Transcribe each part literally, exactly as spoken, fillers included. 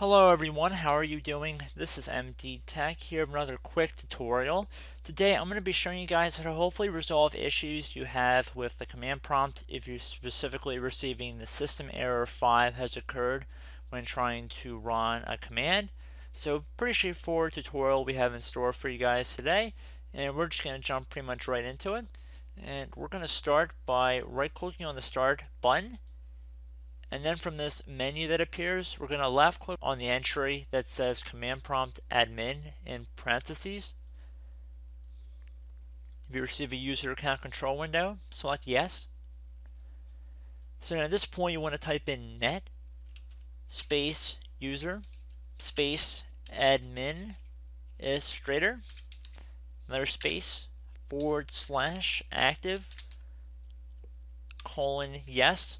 Hello everyone, how are you doing? This is M D Tech here with another quick tutorial. Today I'm going to be showing you guys how to hopefully resolve issues you have with the command prompt if you're specifically receiving the system error five has occurred when trying to run a command. So pretty straightforward tutorial we have in store for you guys today, and we're just going to jump pretty much right into it. And we're going to start by right clicking on the start button. And then from this menu that appears, we're going to left click on the entry that says command prompt admin in parentheses. If you receive a user account control window, select yes. So now at this point you want to type in net space user space admin administrator, another space forward slash active colon yes.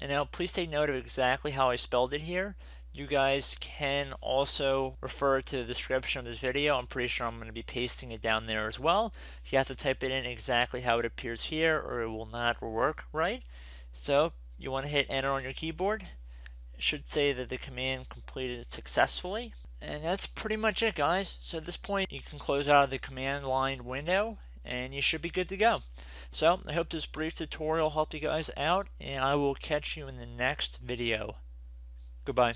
And now please take note of exactly how I spelled it here. You guys can also refer to the description of this video. I'm pretty sure I'm going to be pasting it down there as well. You have to type it in exactly how it appears here or it will not work right. So you want to hit enter on your keyboard. It should say that the command completed successfully. And that's pretty much it, guys. So at this point you can close out of the command line window and you should be good to go. So I hope this brief tutorial helped you guys out, and I will catch you in the next video. Goodbye.